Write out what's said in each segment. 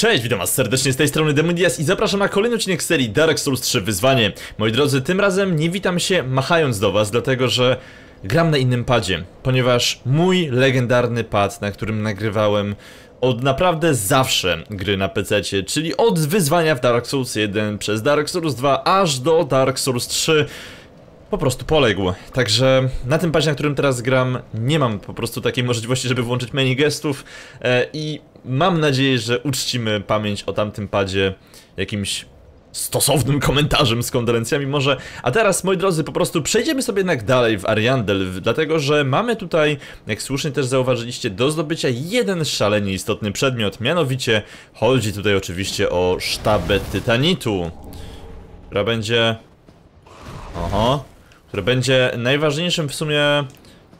Cześć, witam was serdecznie z tej strony Demonidias i zapraszam na kolejny odcinek serii Dark Souls 3 Wyzwanie. Moi drodzy, tym razem nie witam się machając do was, dlatego że gram na innym padzie, ponieważ mój legendarny pad, na którym nagrywałem od naprawdę zawsze gry na PC-cie, czyli od wyzwania w Dark Souls 1 przez Dark Souls 2 aż do Dark Souls 3, po prostu poległ. Także na tym padzie, na którym teraz gram, nie mam po prostu takiej możliwości, żeby włączyć menu gestów i mam nadzieję, że uczcimy pamięć o tamtym padzie jakimś stosownym komentarzem z kondolencjami może. A teraz, moi drodzy, po prostu przejdziemy sobie jednak dalej w Ariandel, dlatego że mamy tutaj, jak słusznie też zauważyliście, do zdobycia jeden szalenie istotny przedmiot. Mianowicie chodzi tutaj oczywiście o sztabę Titanitu, która będzie... Oho. Która będzie najważniejszym w sumie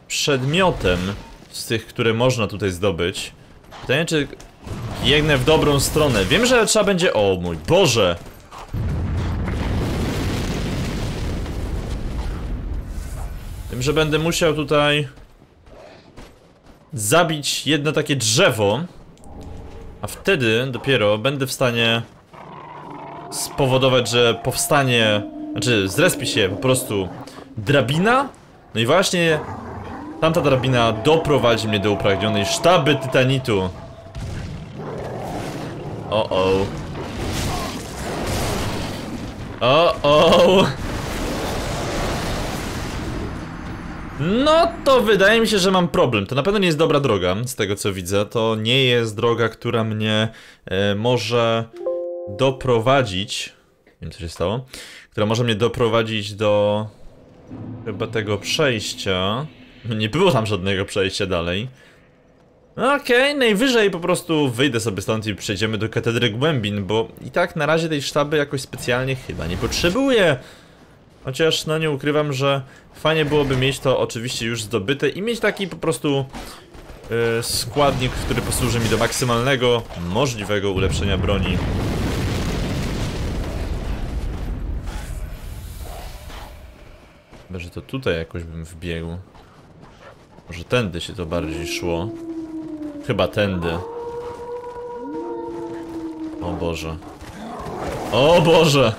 przedmiotem z tych, które można tutaj zdobyć. Pytanie, czy biegnę w dobrą stronę. Wiem, że trzeba będzie... O mój Boże! Wiem, że będę musiał tutaj zabić jedno takie drzewo, a wtedy dopiero będę w stanie spowodować, że powstanie... Znaczy, zrespi się po prostu drabina. No i właśnie tamta drabina doprowadzi mnie do upragnionej sztaby Titanitu. O-o. O-o. No to wydaje mi się, że mam problem. To na pewno nie jest dobra droga, z tego co widzę. To nie jest droga, która mnie może doprowadzić... Nie wiem, co się stało. Która może mnie doprowadzić do... chyba tego przejścia. Nie było tam żadnego przejścia dalej. Okej, najwyżej po prostu wyjdę sobie stąd i przejdziemy do katedry głębin, bo i tak na razie tej sztaby jakoś specjalnie chyba nie potrzebuję. Chociaż no nie ukrywam, że fajnie byłoby mieć to oczywiście już zdobyte i mieć taki po prostu składnik, który posłuży mi do maksymalnego możliwego ulepszenia broni. Chyba, że to tutaj jakoś bym wbiegł. Może tędy się to bardziej szło. Chyba tędy. O Boże. O Boże!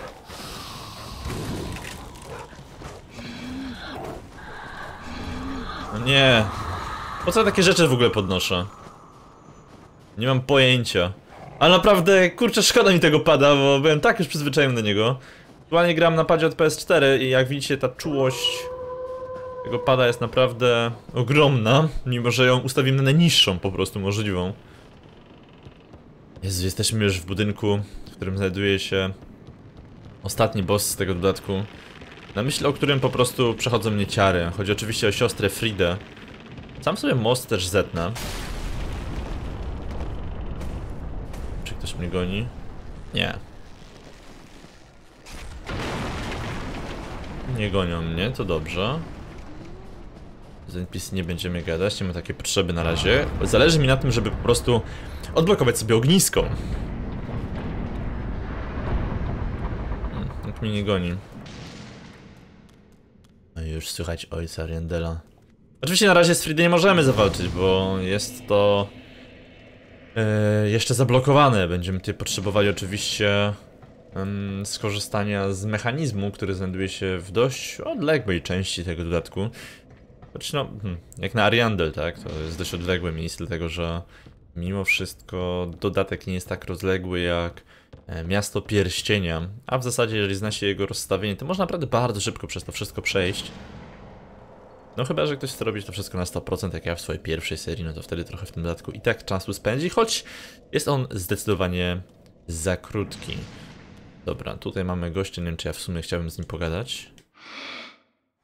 No nie. Po co takie rzeczy w ogóle podnoszę? Nie mam pojęcia. Ale naprawdę, kurczę, szkoda mi tego pada, bo byłem tak już przyzwyczajony do niego. Aktualnie gram na padzie od PS4 i jak widzicie, ta czułość tego pada jest naprawdę ogromna, mimo że ją ustawimy na najniższą po prostu możliwą. Jezu, jesteśmy już w budynku, w którym znajduje się ostatni boss z tego dodatku, na myśl o którym po prostu przechodzą mnie ciary. Chodzi oczywiście o siostrę Fridę. Sam sobie most też zetnę. Czy ktoś mnie goni? Nie. Nie gonią mnie, to dobrze. Z NPC nie będziemy gadać, nie ma takiej potrzeby na razie. Zależy mi na tym, żeby po prostu odblokować sobie ognisko. Nikt mnie nie goni. No już słychać ojca Ariandela. Oczywiście na razie z Fridy nie możemy zawalczyć, bo jest to jeszcze zablokowane. Będziemy tutaj potrzebowali oczywiście skorzystania z mechanizmu, który znajduje się w dość odległej części tego dodatku. Choć no, jak na Ariandel, tak? To jest dość odległe miejsce, dlatego że mimo wszystko dodatek nie jest tak rozległy jak miasto Pierścienia. A w zasadzie, jeżeli zna się jego rozstawienie, to można naprawdę bardzo szybko przez to wszystko przejść. No chyba, że ktoś chce robić to wszystko na 100%, jak ja w swojej pierwszej serii, no to wtedy trochę w tym dodatku i tak czasu spędzi, choć jest on zdecydowanie za krótki. Dobra, tutaj mamy gościa, nie wiem, czy ja w sumie chciałbym z nim pogadać.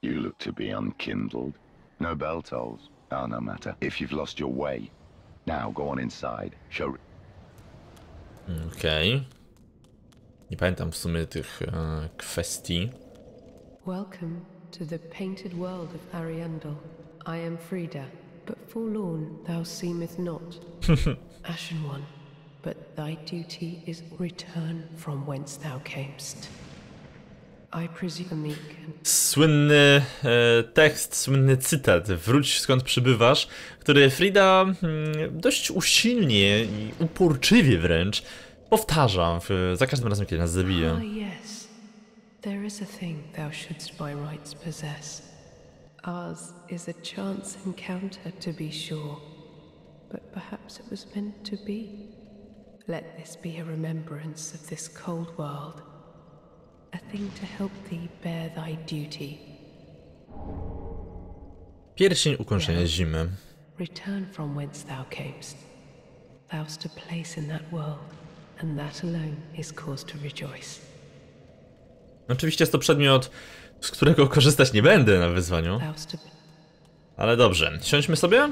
You look to be unkindled. No bell tolls. Oh, no matter. If you've lost your way, now go on inside. Show. Okej. Nie pamiętam w sumie tych kwestii. Welcome to the painted world of Ariandel. I am Frida, but forlorn thou seemeth not. Ashen one. But thy duty is return from whence thou camest. Słynny tekst, słynny cytat, wróć skąd przybywasz, który Frida dość usilnie i uporczywie wręcz powtarza za każdym razem, kiedy nas zabije. Ours is a chance encounter, to be sure, but perhaps it was meant to be. Let this be a remembrance of this cold world, a thing to help thee bear thy duty. Pierścień ukończenia zimy. Return from whence thou camest. Thou'st a place in that world, and that alone is cause to rejoice. Oczywiście jest to przedmiot, z którego korzystać nie będę na wyzwaniu. Ale dobrze, siądźmy sobie.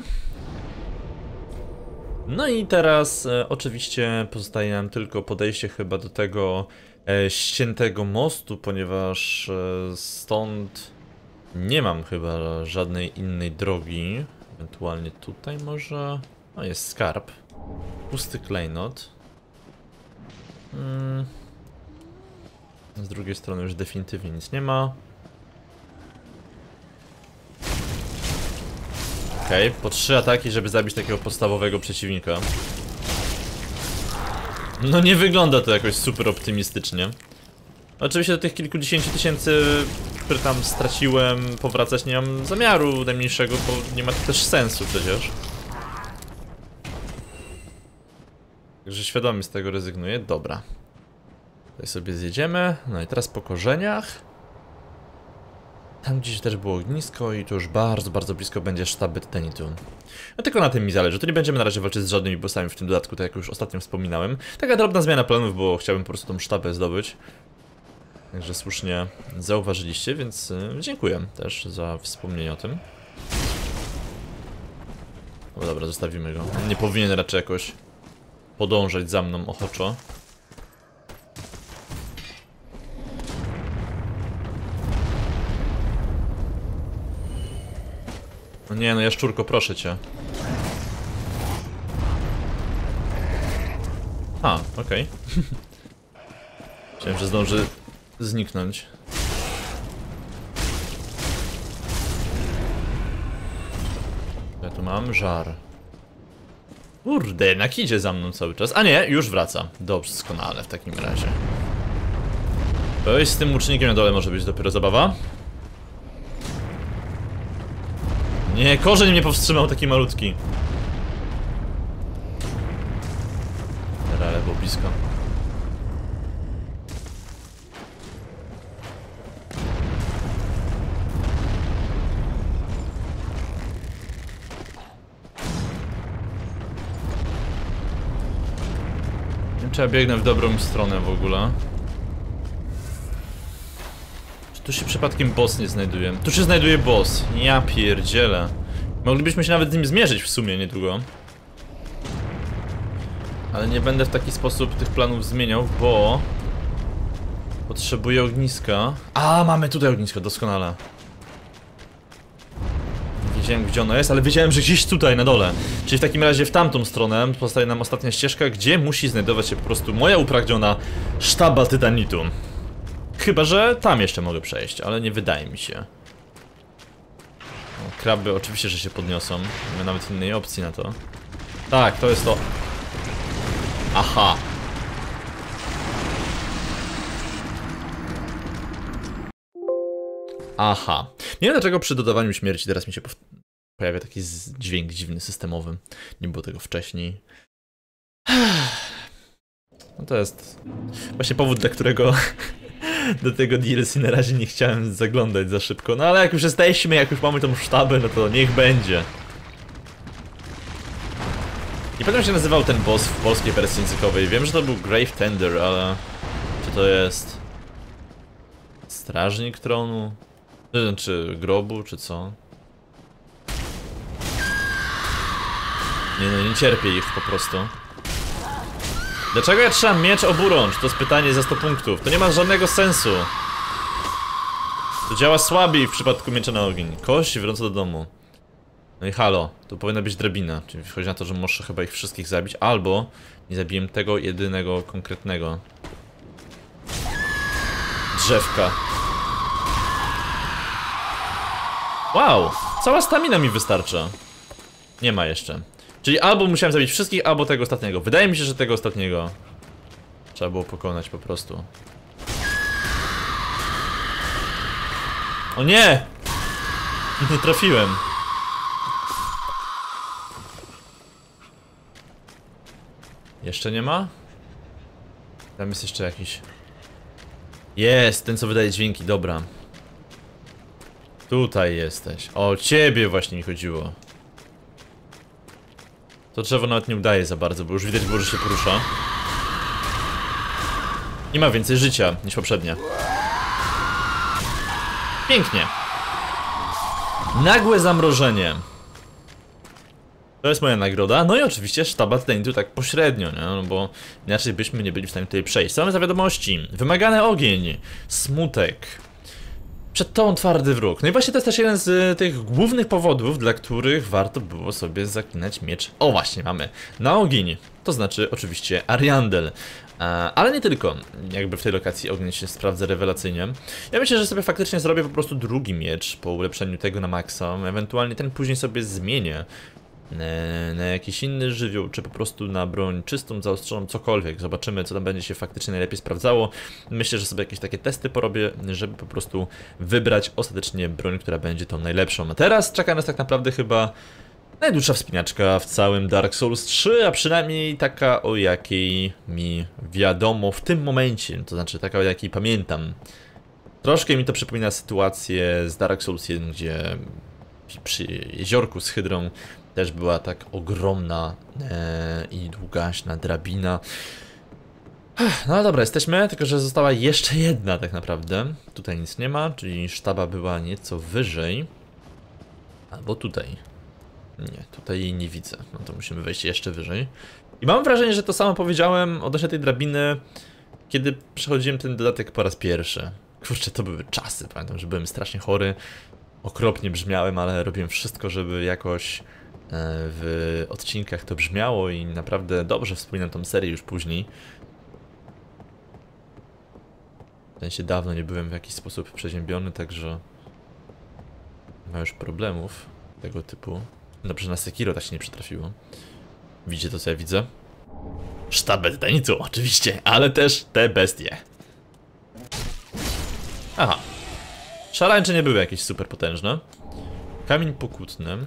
No i teraz oczywiście pozostaje nam tylko podejście chyba do tego ściętego mostu, ponieważ stąd nie mam chyba żadnej innej drogi. Ewentualnie tutaj może... No jest skarb. Pusty klejnot. Z drugiej strony już definitywnie nic nie ma. Okej, po 3 ataki, żeby zabić takiego podstawowego przeciwnika. No nie wygląda to jakoś super optymistycznie. Oczywiście do tych kilkudziesięciu tysięcy, które tam straciłem, powracać nie mam zamiaru najmniejszego, bo nie ma to też sensu przecież. Także świadomie z tego rezygnuję, dobra. Tutaj sobie zjedziemy, no i teraz po korzeniach. Tam gdzieś też było ognisko i to już bardzo, bardzo blisko będzie sztaby Titanitu. No tylko na tym mi zależy, to nie będziemy na razie walczyć z żadnymi bossami w tym dodatku, tak jak już ostatnio wspominałem. Taka drobna zmiana planów, bo chciałbym po prostu tą sztabę zdobyć. Także słusznie zauważyliście, więc dziękuję też za wspomnienie o tym. No dobra, zostawimy go. Nie powinien raczej jakoś podążać za mną ochoczo. Nie no, jaszczurko, proszę cię. A, okej. Chciałem, że zdąży zniknąć. Ja tu mam żar. Kurde, jednak idzie za mną cały czas. A nie, już wraca. Dobrze, doskonale w takim razie. Oj, z tym łucznikiem na dole może być dopiero zabawa. Nie, korzeń mnie powstrzymał, taki malutki. Teraz lewo, blisko. Nie wiem, czy ja biegnę w dobrą stronę w ogóle. Tu się przypadkiem boss nie znajduje. Tu się znajduje boss. Ja pierdzielę. Moglibyśmy się nawet z nim zmierzyć w sumie niedługo. Ale nie będę w taki sposób tych planów zmieniał, bo... potrzebuję ogniska. A, mamy tutaj ognisko, doskonale. Nie wiedziałem, gdzie ono jest, ale wiedziałem, że gdzieś tutaj na dole. Czyli w takim razie w tamtą stronę pozostaje nam ostatnia ścieżka, gdzie musi znajdować się po prostu moja upragniona sztaba Titanitu. Chyba że tam jeszcze mogę przejść, ale nie wydaje mi się. O, kraby oczywiście, że się podniosą. Nie ma nawet innej opcji na to. Tak, to jest to. Aha. Aha. Nie wiem dlaczego przy dodawaniu śmierci teraz mi się pojawia taki dźwięk dziwny, systemowy. Nie było tego wcześniej. No to jest właśnie powód, dla którego... do tego DLC na razie nie chciałem zaglądać za szybko, no ale jak już jesteśmy, jak już mamy tą sztabę, no to niech będzie. Nie pamiętam, jak się nazywał ten boss w polskiej wersji językowej, wiem, że to był Grave Tender, ale... czy to jest... strażnik tronu? Czy grobu, czy co? Nie no, nie cierpię ich po prostu. Dlaczego ja trzymam miecz oburącz? To jest pytanie za 100 punktów. To nie ma żadnego sensu. To działa słabiej w przypadku miecza na ogień. Kość wrócę do domu. No i halo, to powinna być drabina. Czyli wchodzi na to, że muszę chyba ich wszystkich zabić. Albo nie zabiję tego jedynego konkretnego drzewka. Wow, cała stamina mi wystarcza. Nie ma jeszcze. Czyli albo musiałem zabić wszystkich, albo tego ostatniego. Wydaje mi się, że tego ostatniego trzeba było pokonać po prostu. O nie! Nie trafiłem. Jeszcze nie ma? Tam jest jeszcze jakiś. Jest, ten co wydaje dźwięki, dobra. Tutaj jesteś. O ciebie właśnie mi chodziło. To drzewo nawet nie udaje za bardzo, bo już widać było, że się porusza. Nie ma więcej życia niż poprzednia. Pięknie. Nagłe zamrożenie. To jest moja nagroda, no i oczywiście sztaba Titanitu tak pośrednio, nie? No bo inaczej byśmy nie byli w stanie tutaj przejść. Co mamy za wiadomości? Wymagany ogień, smutek, przed tą twardy wróg. No i właśnie to jest też jeden z tych głównych powodów, dla których warto było sobie zaklinać miecz. O właśnie, mamy na ogień, to znaczy oczywiście Ariandel. Ale nie tylko, jakby w tej lokacji ogień się sprawdza rewelacyjnie. Ja myślę, że sobie faktycznie zrobię po prostu drugi miecz po ulepszeniu tego na maksa. Ewentualnie ten później sobie zmienię na jakiś inny żywioł, czy po prostu na broń czystą, zaostrzoną, cokolwiek. Zobaczymy, co tam będzie się faktycznie najlepiej sprawdzało. Myślę, że sobie jakieś takie testy porobię, żeby po prostu wybrać ostatecznie broń, która będzie tą najlepszą. A teraz czeka nas tak naprawdę chyba najdłuższa wspinaczka w całym Dark Souls 3, a przynajmniej taka, o jakiej mi wiadomo w tym momencie, to znaczy taka, o jakiej pamiętam. Troszkę mi to przypomina sytuację z Dark Souls 1, gdzie przy jeziorku z hydrą też była tak ogromna i długaśna drabina. No dobra, jesteśmy, tylko że została jeszcze jedna tak naprawdę. Tutaj nic nie ma, czyli sztaba była nieco wyżej. Albo tutaj. Nie, tutaj jej nie widzę. No to musimy wejść jeszcze wyżej. I mam wrażenie, że to samo powiedziałem odnośnie tej drabiny, kiedy przechodziłem ten dodatek po raz pierwszy. Kurczę, to były czasy, pamiętam, że byłem strasznie chory. Okropnie brzmiałem, ale robiłem wszystko, żeby jakoś w odcinkach to brzmiało i naprawdę dobrze wspominam tą serię już później. W sensie dawno nie byłem w jakiś sposób przeziębiony, także nie ma już problemów tego typu. Dobrze, na Sekiro tak się nie przytrafiło. Widzicie to, co ja widzę? Sztabę Titanitu, oczywiście, ale też te bestie. Aha. Szarańcze nie były jakieś super potężne. Kamień pokutny.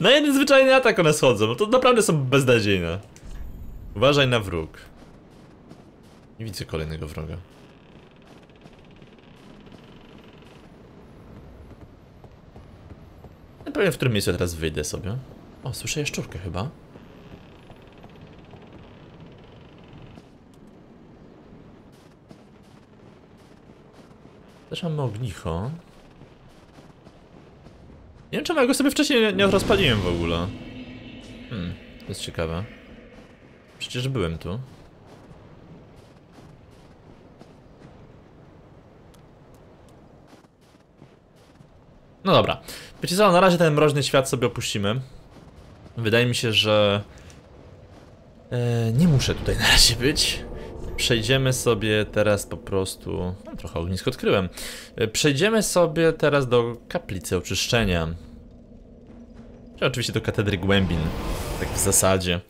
Na jeden zwyczajny atak one schodzą, bo to naprawdę są beznadziejne. Uważaj na wróg. Nie widzę kolejnego wroga. Nie powiem, w którym miejscu ja teraz wyjdę sobie. O, słyszę jaszczurkę chyba. Też mamy ognicho. Nie wiem, czemu ja go sobie wcześniej nie rozpaliłem w ogóle. To jest ciekawe. Przecież byłem tu. No dobra. Wiecie co, na razie ten mroźny świat sobie opuścimy. Wydaje mi się, że nie muszę tutaj na razie być. Przejdziemy sobie teraz po prostu... No, trochę ognisko odkryłem. Przejdziemy sobie teraz do kaplicy oczyszczenia. Czy oczywiście do katedry głębin. Tak w zasadzie.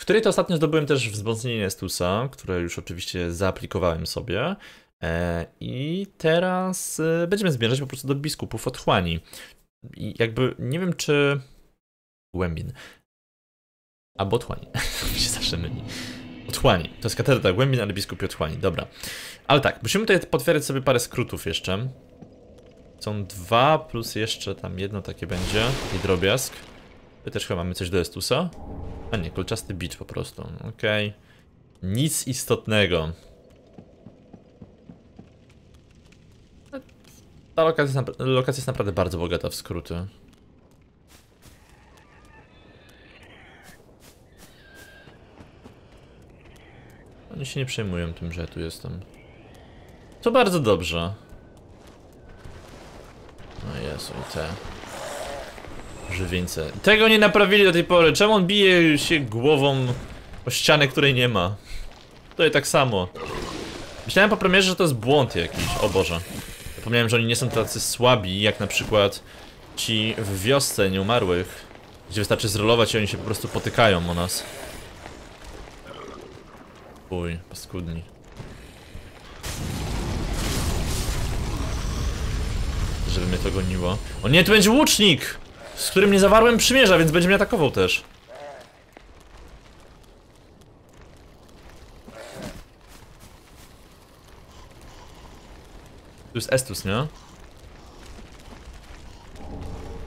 W której to ostatnio zdobyłem też wzmocnienie Stusa, które już oczywiście zaaplikowałem sobie. I teraz będziemy zmierzać po prostu do biskupów otchłani. I jakby nie wiem, czy... Głębin. Albo otchłani. Mi się zawsze myli. Otchłani. To jest katedra głębin, ale biskupi otchłani. Dobra. Ale tak, musimy tutaj potwierdzić sobie parę skrótów jeszcze. Są dwa, plus jeszcze tam jedno takie będzie. I drobiazg. Tu też chyba mamy coś do Estusa. A nie, kolczasty bicz po prostu. Okej. Nic istotnego. Ta lokacja jest naprawdę bardzo bogata w skróty. Oni się nie przejmują tym, że ja tu jestem. To bardzo dobrze. No Jezu, i te żywieńce. Tego nie naprawili do tej pory. Czemu on bije się głową o ścianę, której nie ma? Tutaj tak samo. Myślałem po premierze, że to jest błąd jakiś, o Boże. Zapomniałem, że oni nie są tacy słabi, jak na przykład ci w wiosce nieumarłych, gdzie wystarczy zrolować i oni się po prostu potykają o nas. Uj, paskudni. Żeby mnie to goniło. O nie, tu będzie łucznik! Z którym nie zawarłem przymierza, więc będzie mnie atakował też. Tu jest Estus, nie?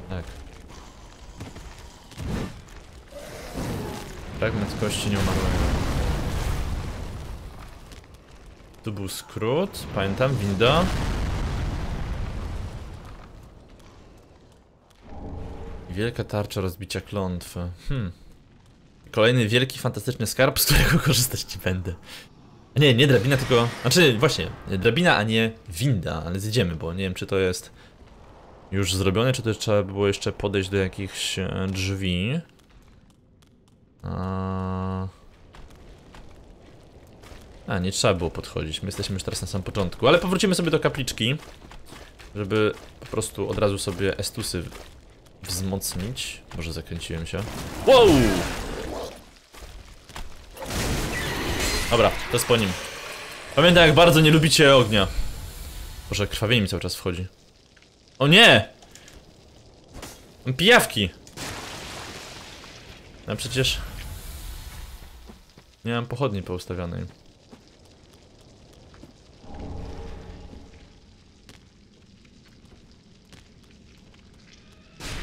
Tak. Fragment kości nie umarłem. Tu był skrót, pamiętam, winda. Wielka tarcza rozbicia klątwy. Kolejny wielki, fantastyczny skarb, z którego korzystać nie będę. Nie, nie drabina, tylko... Znaczy, właśnie, drabina, a nie winda, ale zjedziemy, bo nie wiem, czy to jest już zrobione, czy też trzeba było jeszcze podejść do jakichś drzwi. A, nie trzeba było podchodzić, my jesteśmy już teraz na samym początku, ale powrócimy sobie do kapliczki, żeby po prostu od razu sobie Estusy wzmocnić. Może zakręciłem się. Wow! Dobra, to jest po nim. Pamiętaj, jak bardzo nie lubicie ognia. Boże, krwawienie mi cały czas wchodzi. O nie! Mam pijawki! No przecież... Nie mam pochodni poustawianej.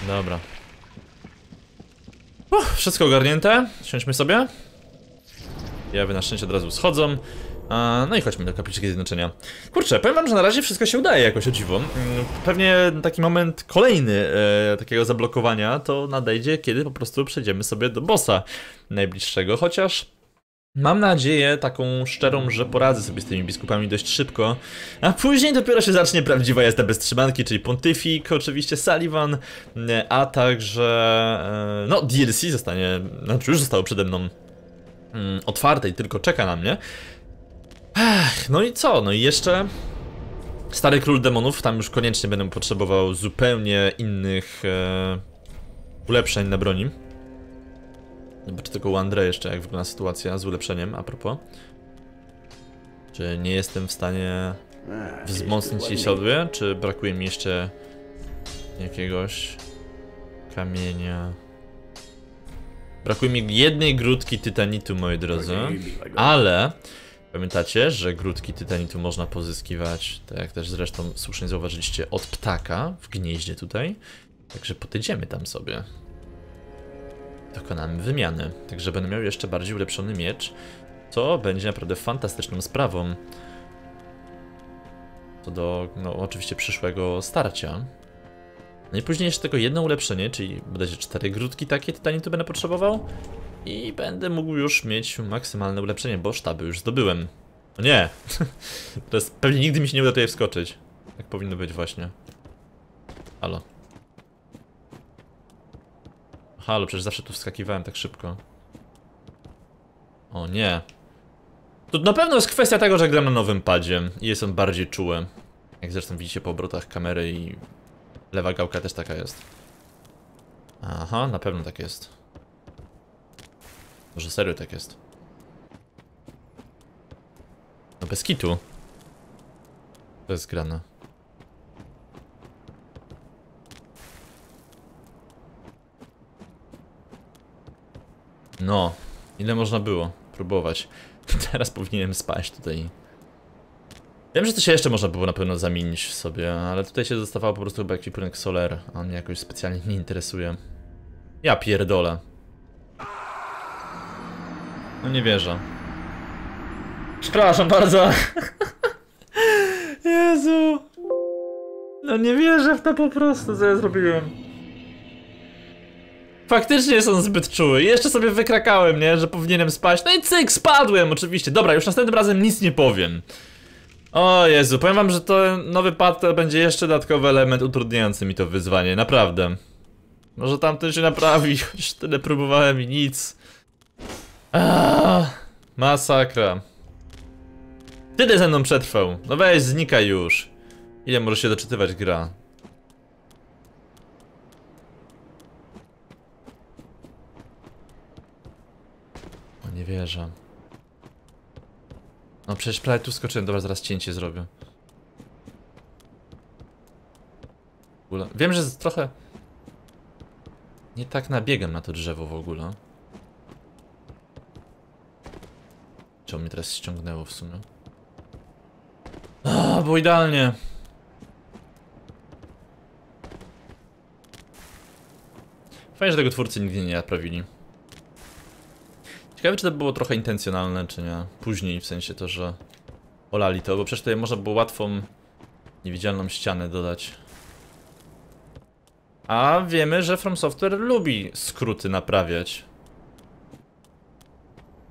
Dobra. Wszystko ogarnięte. Siądźmy sobie. Jawy na szczęście od razu schodzą. No i chodźmy do kapliczki zjednoczenia. Kurczę, powiem wam, że na razie wszystko się udaje jakoś, o dziwo. Pewnie taki moment kolejny takiego zablokowania to nadejdzie, kiedy po prostu przejdziemy sobie do bossa najbliższego. Chociaż mam nadzieję taką szczerą, że poradzę sobie z tymi biskupami dość szybko. A później dopiero się zacznie prawdziwa jazda bez trzymanki, czyli Pontyfik, oczywiście Sullivan, a także... no DLC zostanie, znaczy już zostało przede mną otwartej, tylko czeka na mnie. Ech, no i co? No i jeszcze Stary Król Demonów, tam już koniecznie będę potrzebował zupełnie innych ulepszeń na broni. Zobacz tylko u Andre jeszcze, jak wygląda sytuacja z ulepszeniem, a propos. Czy nie jestem w stanie wzmocnić jej siodły? Czy brakuje mi jeszcze jakiegoś kamienia? Brakuje mi jednej grudki Titanitu, moi drodzy, ale pamiętacie, że grudki Titanitu można pozyskiwać, tak jak też zresztą słusznie zauważyliście, od ptaka w gnieździe tutaj. Także podejdziemy tam sobie. Dokonamy wymiany, także będę miał jeszcze bardziej ulepszony miecz, co będzie naprawdę fantastyczną sprawą. Co do, no oczywiście, przyszłego starcia. No i później jeszcze tylko jedno ulepszenie, czyli bodajże 4 grudki takie Titanitu będę potrzebował. I będę mógł już mieć maksymalne ulepszenie, bo sztaby już zdobyłem. O nie! Teraz pewnie nigdy mi się nie uda tutaj wskoczyć. Tak powinno być właśnie. Halo. Halo, przecież zawsze tu wskakiwałem tak szybko. O nie. To na pewno jest kwestia tego, że gram na nowym padzie i jest on bardziej czuły. Jak zresztą widzicie po obrotach kamery i... Lewa gałka też taka jest. Aha, na pewno tak jest. Może serio tak jest. No bez kitu. To jest grane. No, ile można było próbować. Teraz powinienem spać tutaj. Wiem, że to się jeszcze można było na pewno zamienić sobie, ale tutaj się dostawało po prostu chyba jakiś płynek Soler, a mnie jakoś specjalnie nie interesuje. Ja pierdolę. No nie wierzę. Przepraszam bardzo. Jezu. No nie wierzę w to po prostu, co ja zrobiłem. Faktycznie jest on zbyt czuły. Jeszcze sobie wykrakałem, nie? Że powinienem spać. No i cyk, spadłem oczywiście. Dobra, już następnym razem nic nie powiem. O Jezu, powiem wam, że to nowy pad to będzie jeszcze dodatkowy element utrudniający mi to wyzwanie, naprawdę. Może tamten się naprawi, już tyle próbowałem i nic. Masakra. Tyle ze mną przetrwał. No weź, znikaj już. Ile może się doczytywać gra? O, nie wierzę. No przecież prawie tu skoczyłem. Dobra, zaraz cięcie zrobię. Wiem, że trochę nie tak nabiegam na to drzewo w ogóle. Czemu mnie teraz ściągnęło w sumie? A, bo idealnie. Fajnie, że tego twórcy nigdy nie naprawili. Ciekawe, czy to było trochę intencjonalne, czy nie. Później, w sensie to, że olali to, bo przecież tutaj można było łatwą, niewidzialną ścianę dodać. A wiemy, że From Software lubi skróty naprawiać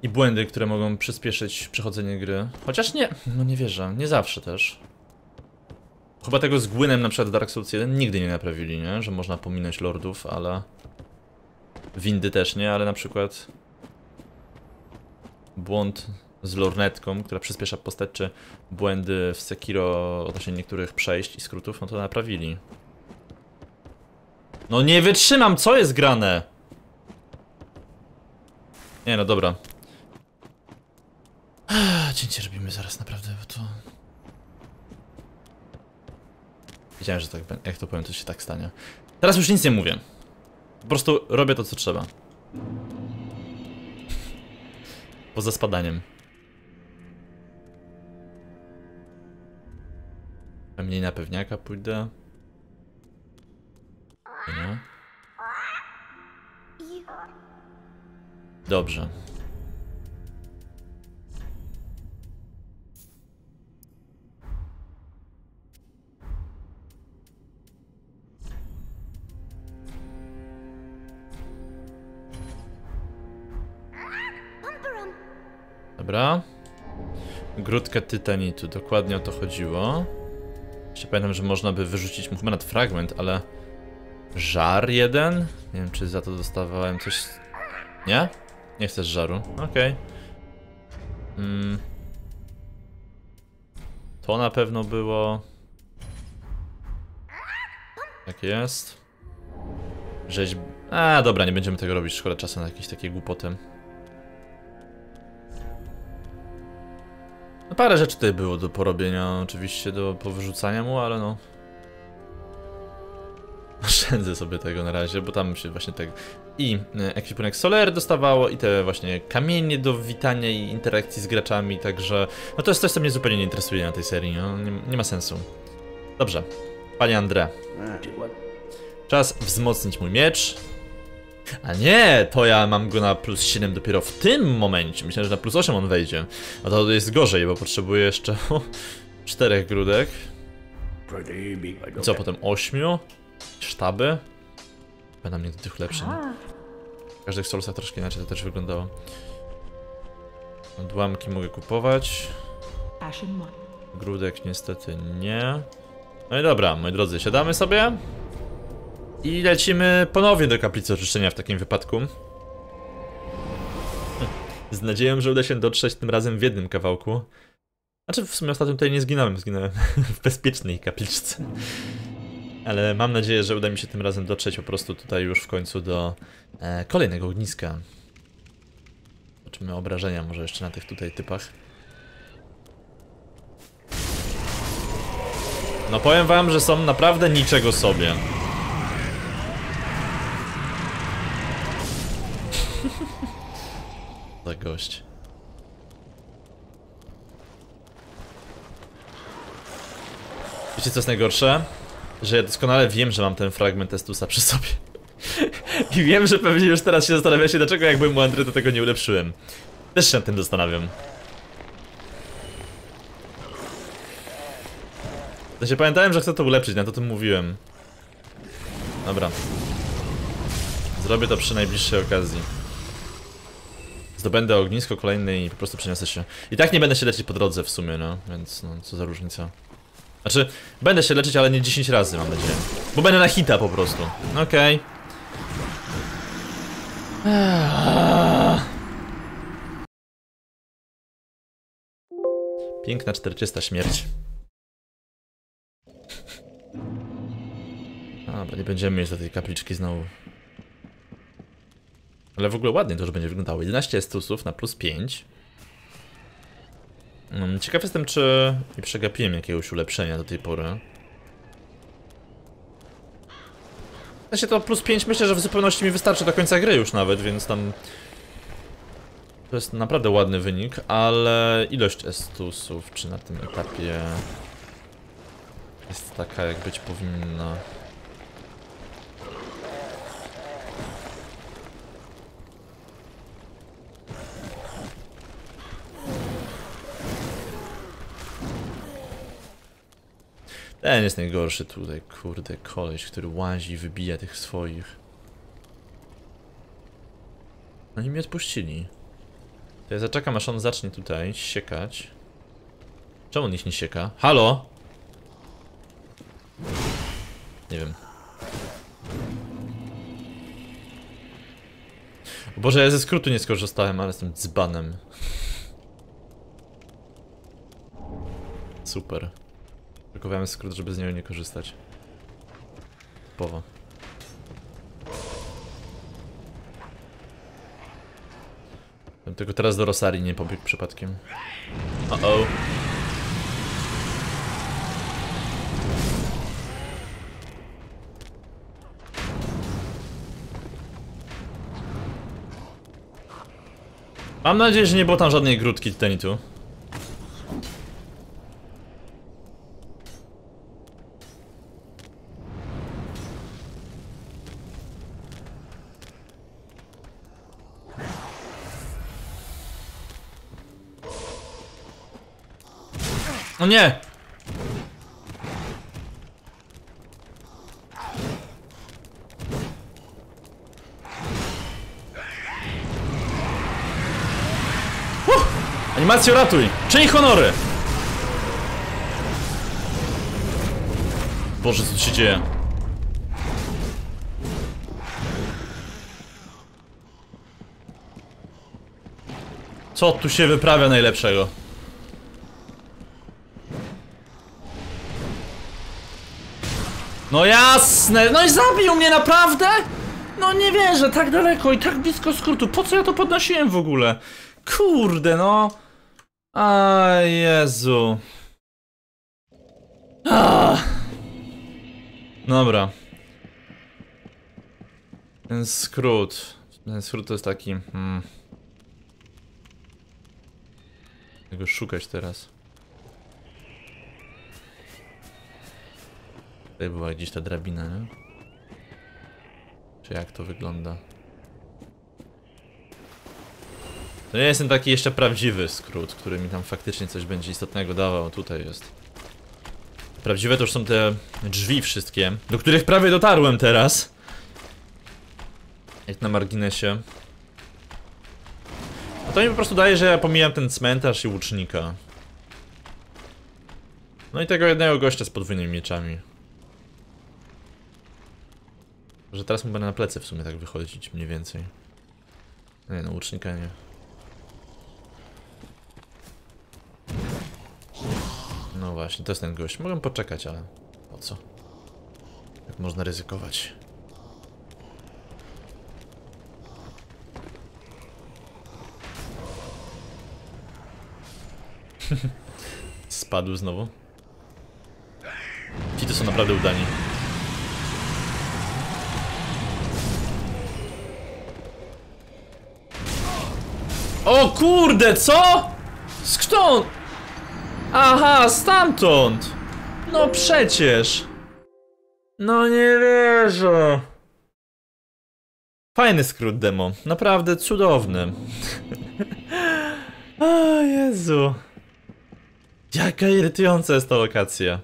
i błędy, które mogą przyspieszyć przechodzenie gry. Chociaż nie, no nie wierzę, nie zawsze też. Chyba tego z Gwynem na przykład Dark Souls 1 nigdy nie naprawili, nie? Że można pominąć lordów, ale... Windy też nie, ale na przykład... Błąd z lornetką, która przyspiesza postać, czy błędy w Sekiro odnośnie niektórych przejść i skrótów, no to naprawili. No nie wytrzymam, co jest grane? Nie no, dobra. Cięcie robimy zaraz, naprawdę, bo to... Wiedziałem, że tak, jak to powiem, to się tak stanie. Teraz już nic nie mówię. Po prostu robię to, co trzeba. Poza spadaniem. A mniej na pewniaka pójdę. Nie? Dobrze. Dobra. Grudka Titanitu, dokładnie o to chodziło. Jeszcze pamiętam, że można by wyrzucić mu chyba nawet fragment, ale... Żar jeden? Nie wiem, czy za to dostawałem coś... Nie? Nie chcesz żaru. Okej. Okay. To na pewno było... Tak jest. Rzeźb... A, dobra, nie będziemy tego robić. Szkoda czasu na jakieś takie głupoty. No parę rzeczy tutaj było do porobienia, oczywiście, do powyrzucania mu, ale no... Oszczędzę sobie tego na razie, bo tam się właśnie tak i ekwipunek Soler dostawało i te właśnie kamienie do witania i interakcji z graczami, także no to jest coś, co mnie zupełnie nie interesuje na tej serii, no. Nie ma sensu. Dobrze, panie Andre, czas wzmocnić mój miecz. A nie, to ja mam go na plus 7 dopiero w tym momencie, myślę, że na plus 8 on wejdzie. A to jest gorzej, bo potrzebuję jeszcze 4 grudek. I co potem 8? Sztaby? Będę mnie do tych lepszych. W każdych solsach troszkę inaczej to też wyglądało. Odłamki mogę kupować. Grudek niestety nie. No i dobra, moi drodzy, siadamy sobie. I lecimy ponownie do kaplicy oczyszczenia w takim wypadku. Z nadzieją, że uda się dotrzeć tym razem w jednym kawałku. Znaczy w sumie ostatnio tutaj nie zginąłem, zginąłem w bezpiecznej kapliczce. Ale mam nadzieję, że uda mi się tym razem dotrzeć po prostu tutaj już w końcu do kolejnego ogniska. Zobaczymy obrażenia może jeszcze na tych tutaj typach. No powiem wam, że są naprawdę niczego sobie. Za gość. Wiecie co jest najgorsze? Że ja doskonale wiem, że mam ten fragment Testusa przy sobie. I wiem, że pewnie już teraz się zastanawiacie, dlaczego jak byłem u Andre, to tego nie ulepszyłem. Też się nad tym zastanawiam. To się pamiętałem, że chcę to ulepszyć, na to o tym mówiłem. Dobra. Zrobię to przy najbliższej okazji. Zdobędę ognisko kolejne i po prostu przeniosę się. I tak nie będę się lecieć po drodze w sumie, no. Więc no, co za różnica. Znaczy, będę się leczyć, ale nie 10 razy, mam nadzieję. Bo będę na hita po prostu. Okej. Piękna 400 śmierć. Dobra, nie będziemy jeść do tej kapliczki znowu. Ale w ogóle ładnie to już będzie wyglądało. 11 estusów na plus 5. Ciekaw jestem, czy nie przegapiłem jakiegoś ulepszenia do tej pory. Znaczy to plus 5 myślę, że w zupełności mi wystarczy do końca gry już nawet, więc tam... To jest naprawdę ładny wynik, ale ilość estusów, czy na tym etapie... jest taka, jak być powinna. Ten jest najgorszy tutaj, kurde, koleś, który łazi, wybija tych swoich. Oni mnie odpuścili. To ja zaczekam, aż on zacznie tutaj siekać. Czemu on ich nie sieka? Halo? Nie wiem. O Boże, ja ze skrótu nie skorzystałem, ale jestem dzbanem. Super. Blokowałem skrót, żeby z niego nie korzystać. Typowo. Bym tylko teraz do Rosarii nie pobiegł przypadkiem. Uh-oh. Mam nadzieję, że nie było tam żadnej grudki Titanitu. O nie! Animacjo, ratuj! Czyń honory! Boże, co tu się dzieje? Co tu się wyprawia najlepszego? No jasne, no i zabił mnie naprawdę? No nie wierzę, tak daleko i tak blisko skrótu, po co ja to podnosiłem w ogóle? Kurde no. A Jezu. Ach. Dobra. Ten skrót to jest taki... Tego szukać teraz. Tutaj była gdzieś ta drabina, nie? Czy jak to wygląda? To nie jest ten taki jeszcze prawdziwy skrót, który mi tam faktycznie coś będzie istotnego dawał. Tutaj jest. Prawdziwe to już są te drzwi wszystkie, do których prawie dotarłem teraz. Jak na marginesie. A to mi po prostu daje, że ja pomijam ten cmentarz i łucznika. No i tego jednego gościa z podwójnymi mieczami. Że teraz mu będę na plecy w sumie tak wychodzić, mniej więcej. Nie no, łucznika nie. No właśnie, to jest ten gość. Mogę poczekać, ale po co? Jak można ryzykować? Spadł znowu. Ci to są naprawdę udani. O kurde, co? Skąd? Aha, stamtąd! No przecież! No nie wierzę! Fajny skrót demo, naprawdę cudowny. O Jezu! Jaka irytująca jest ta lokacja.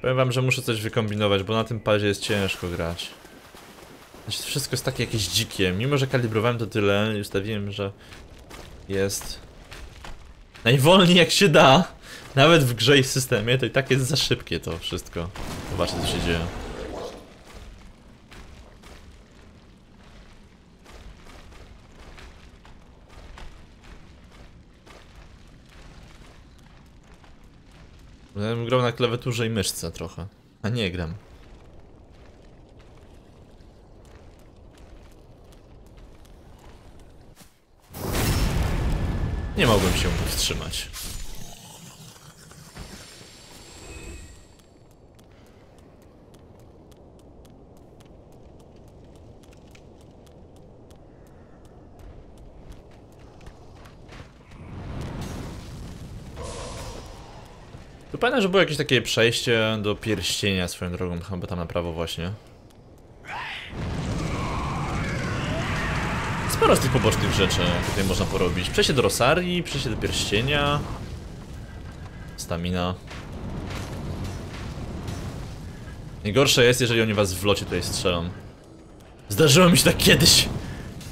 Powiem wam, że muszę coś wykombinować, bo na tym padzie jest ciężko grać. Znaczy, wszystko jest takie jakieś dzikie. Mimo że kalibrowałem to tyle i ustawiłem, że jest najwolniej jak się da. Nawet w grze i w systemie, to i tak jest za szybkie to wszystko. Zobaczcie, co się dzieje. Ja bym grał na klawiaturze i myszce trochę. A nie gram. Nie mogłem się powstrzymać. Tu pamiętam, że było jakieś takie przejście do pierścienia swoją drogą, chyba tam na prawo właśnie. Sporo z tych pobocznych rzeczy tutaj można porobić. Przejście do Rosarii, przejście do pierścienia. Stamina. Najgorsze jest, jeżeli oni was w locie tutaj strzelam. Zdarzyło mi się tak kiedyś.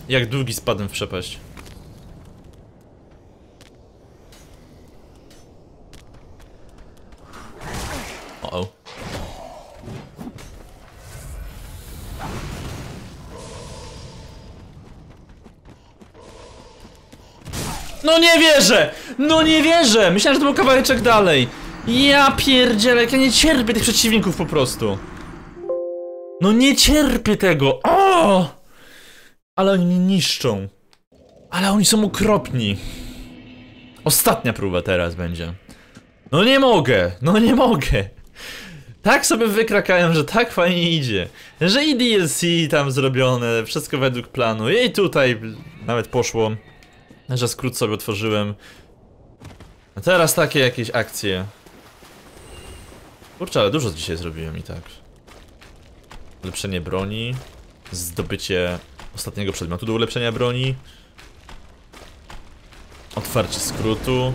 Jak długi spadłem w przepaść. No nie wierzę! No nie wierzę! Myślałem, że to był kawałeczek dalej. Ja pierdzielę, ja nie cierpię tych przeciwników po prostu. No nie cierpię tego! O! Ale oni mnie niszczą. Ale oni są okropni. Ostatnia próba teraz będzie. No nie mogę! No nie mogę! Tak sobie wykrakałem, że tak fajnie idzie. Że i DLC tam zrobione, wszystko według planu. I tutaj nawet poszło. Że skrót sobie otworzyłem. A teraz takie jakieś akcje. Kurczę, ale dużo dzisiaj zrobiłem i tak. Ulepszenie broni. Zdobycie ostatniego przedmiotu do ulepszenia broni. Otwarcie skrótu.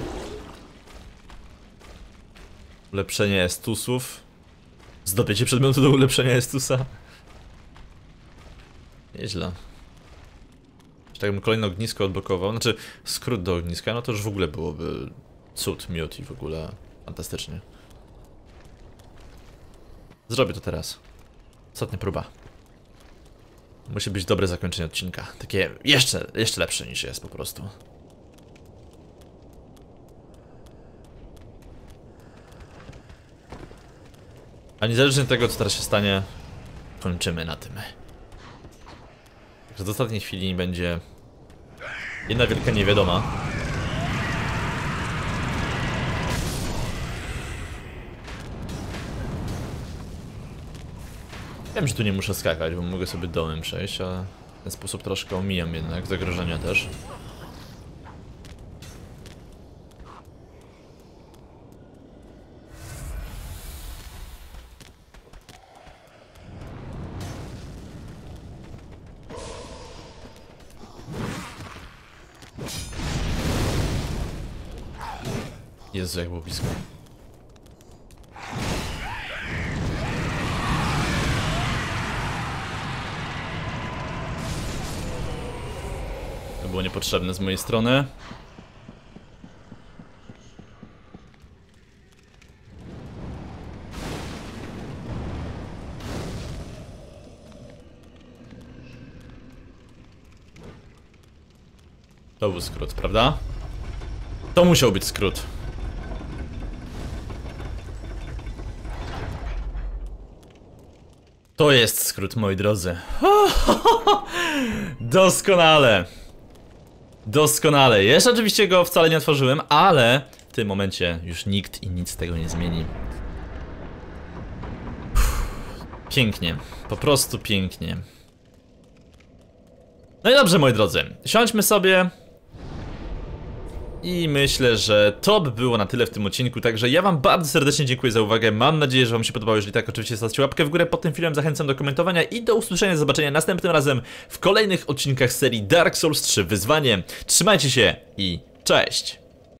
Ulepszenie estusów. Zdobycie przedmiotu do ulepszenia estusa. Nieźle. Tak bym kolejne ognisko odblokował, znaczy skrót do ogniska, no to już w ogóle byłoby cud, miód i w ogóle fantastycznie. Zrobię to teraz. Ostatnia próba. Musi być dobre zakończenie odcinka. Takie jeszcze lepsze niż jest po prostu. A niezależnie od tego, co teraz się stanie, kończymy na tym. Także do ostatniej chwili będzie jedna wielka niewiadoma. Wiem, że tu nie muszę skakać, bo mogę sobie dołem przejść, ale w ten sposób troszkę omijam jednak zagrożenia też. Jezu, jak było blisko. To było niepotrzebne z mojej strony. To był skrót, prawda? To musiał być skrót. To jest skrót, moi drodzy. Doskonale. Doskonale. Jeszcze oczywiście go wcale nie otworzyłem, ale w tym momencie już nikt i nic tego nie zmieni. Pięknie. Po prostu pięknie. No i dobrze, moi drodzy. Siądźmy sobie. I myślę, że to by było na tyle w tym odcinku, także ja wam bardzo serdecznie dziękuję za uwagę, mam nadzieję, że wam się podobało, jeżeli tak oczywiście zostawcie łapkę w górę pod tym filmem, zachęcam do komentowania i do usłyszenia, do zobaczenia następnym razem w kolejnych odcinkach serii Dark Souls 3 Wyzwanie. Trzymajcie się i cześć!